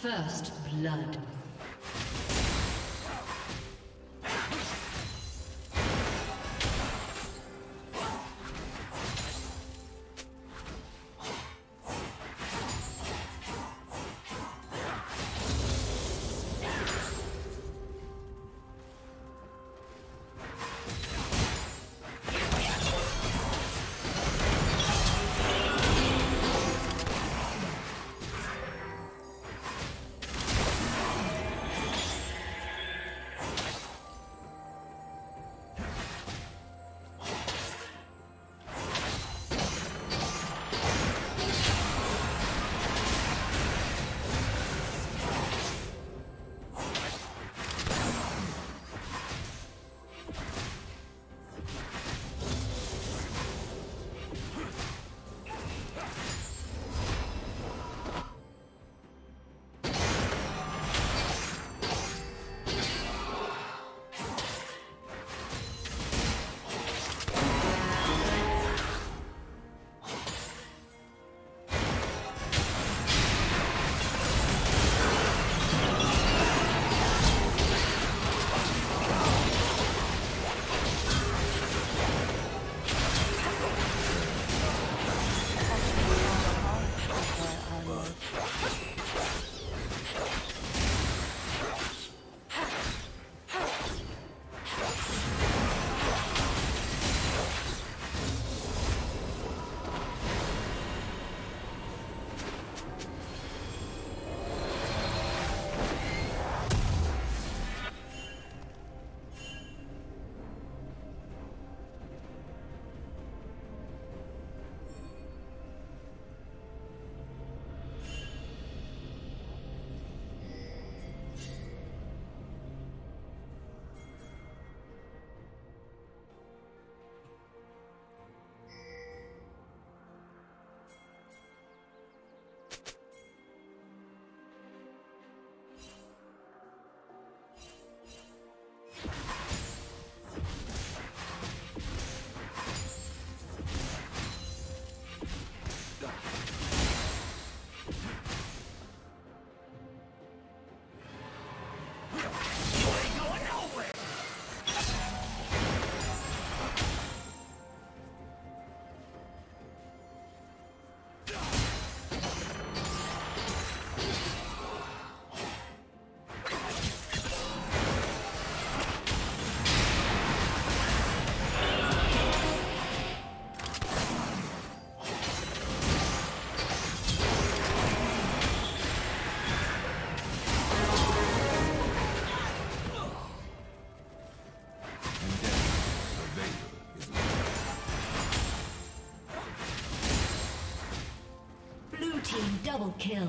First blood. Double kill.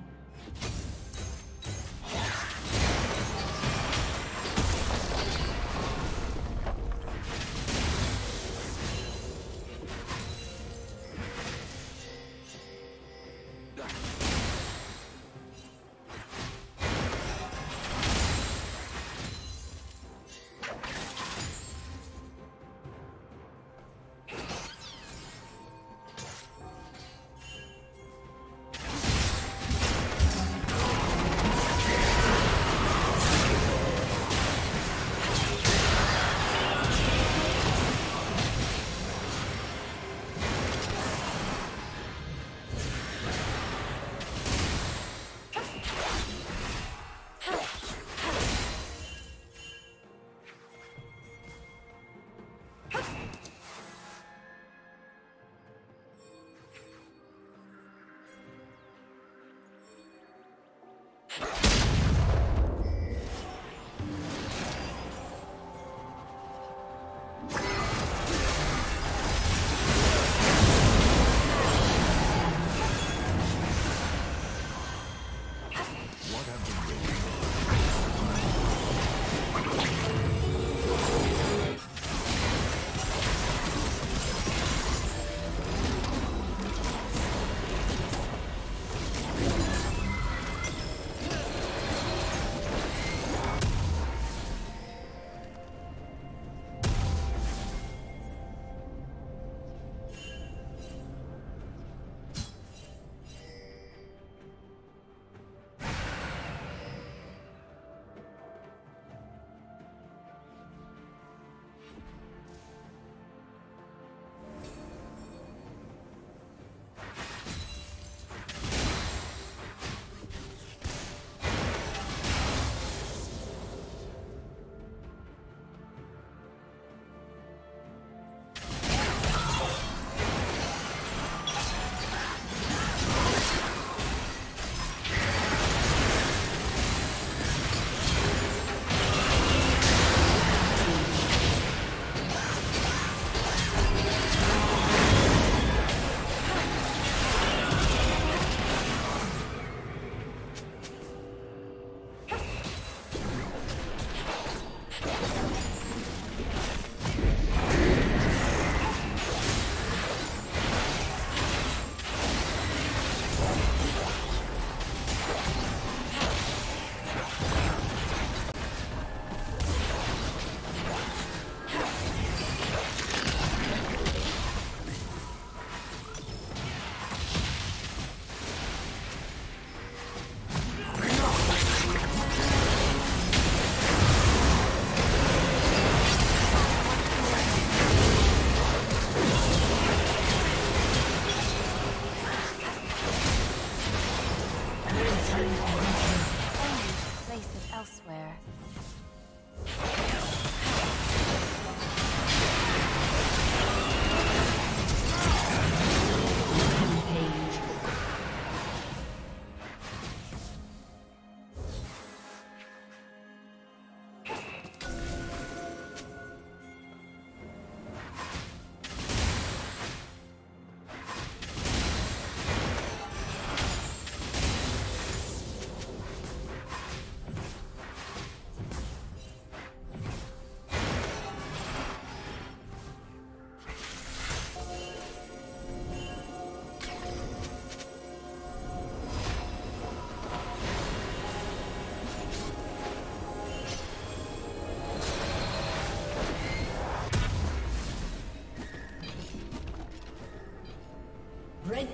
Red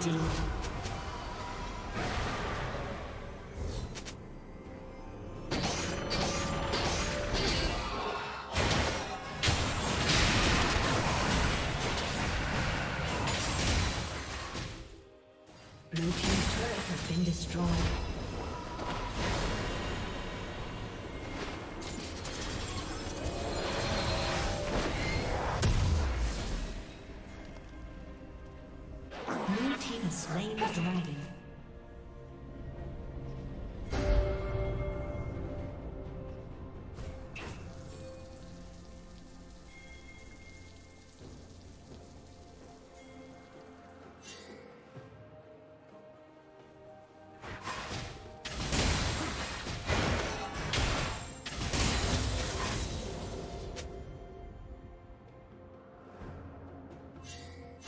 Dominating.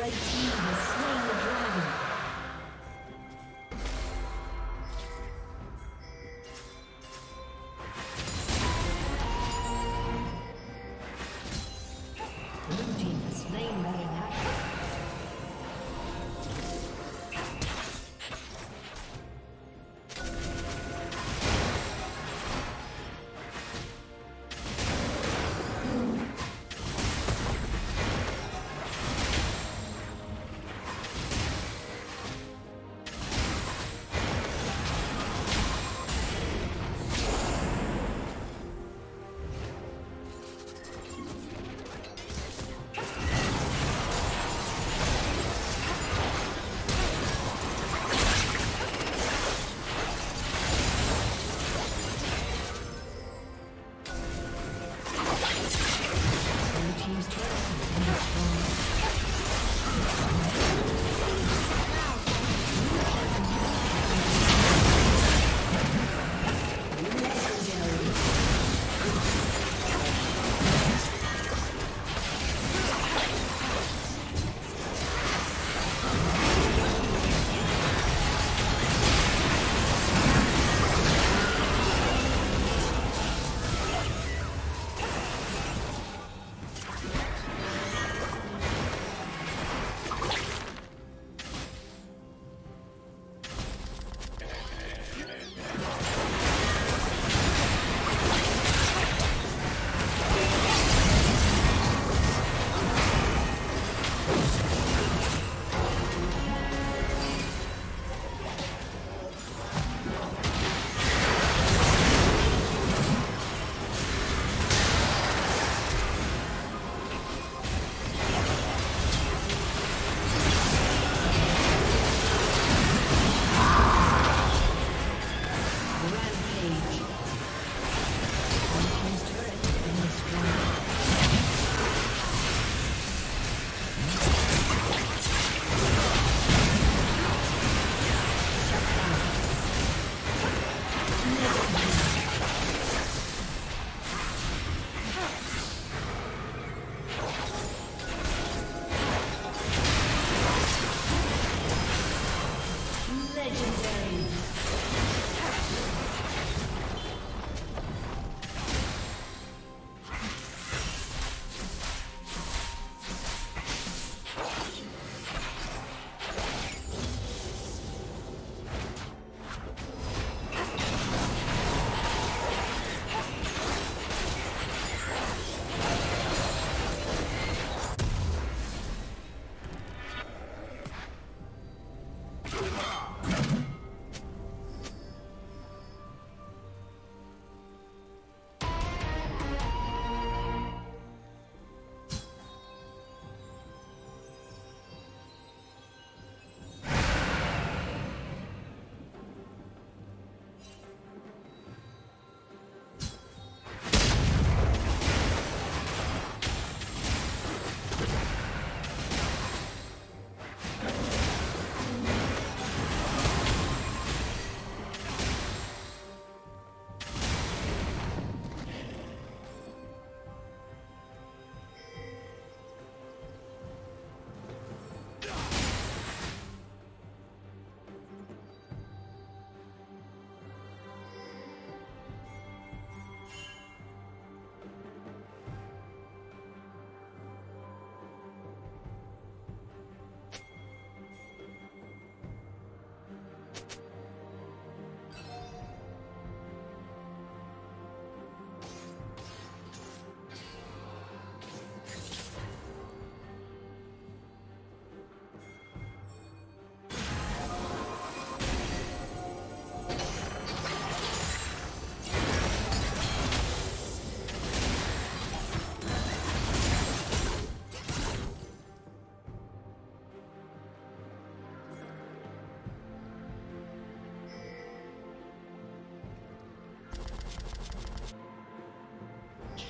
Red team has slain the dragon.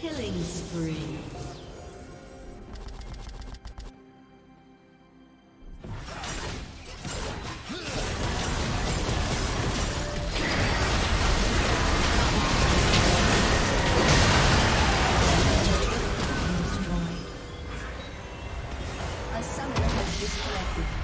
Killing spree. A summoner has been Disconnected.